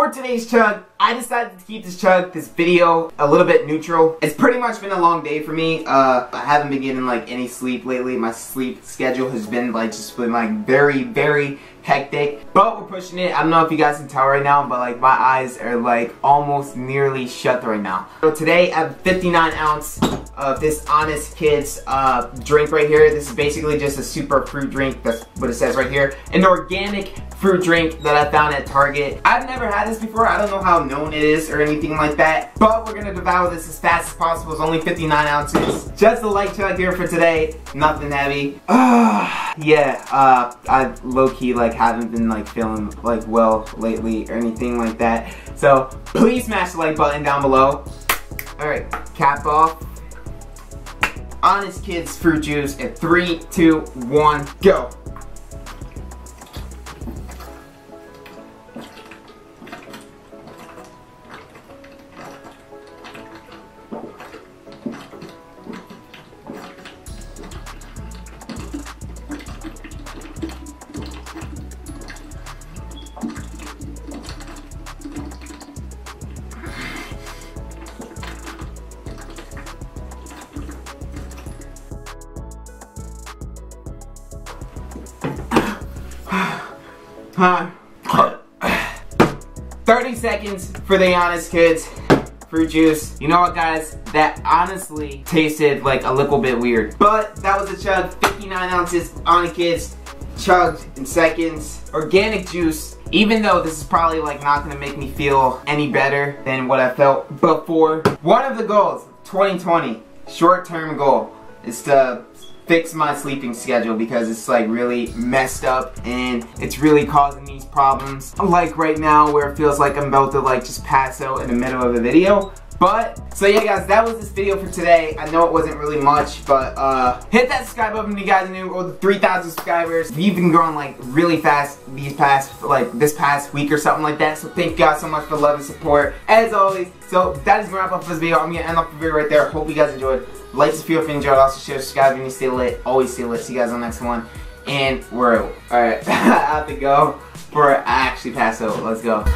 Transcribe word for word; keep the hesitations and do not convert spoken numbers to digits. for today's chug, I decided to keep this chug, this video, a little bit neutral. It's pretty much been a long day for me. Uh, I haven't been getting like any sleep lately. My sleep schedule has been like just been like very, very hectic. But we're pushing it. I don't know if you guys can tell right now, but like my eyes are like almost nearly shut right now. So today I have fifty-nine ounce of this Honest Kids uh, drink right here. This is basically just a super fruit drink. That's what it says right here. An organic fruit drink that I found at Target. I've never had this before. I don't know how known it is or anything like that. But we're gonna devour this as fast as possible. It's only fifty-nine ounces. Just a light chug here for today. Nothing heavy. Uh, yeah, uh, I low-key like haven't been like feeling like well lately or anything like that. So please smash the like button down below. Alright, cap off. Honest Kids fruit juice in three, two, one, go. Huh. thirty seconds for the Honest Kids fruit juice. You know what, guys? That honestly tasted like a little bit weird. But that was a chug. fifty-nine ounces Honest Kids chugged in seconds. Organic juice. Even though this is probably like not gonna make me feel any better than what I felt before. One of the goals, twenty twenty, short-term goal, is to fix my sleeping schedule because it's like really messed up and it's really causing these problems. Like right now where it feels like I'm about to like just pass out in the middle of a video. But, so yeah guys, that was this video for today. I know it wasn't really much, but uh, hit that subscribe button if you guys are new, or the three thousand subscribers. We've been growing like really fast these past, like this past week or something like that. So thank you guys so much for the love and support, as always. So that is gonna wrap up this video. I'm gonna end off the video right there. Hope you guys enjoyed. Like this video if you enjoyed. Also share, subscribe if you stay lit. Always stay lit. See you guys on the next one. And we're out. Alright, I have to go, for I actually pass out. Let's go.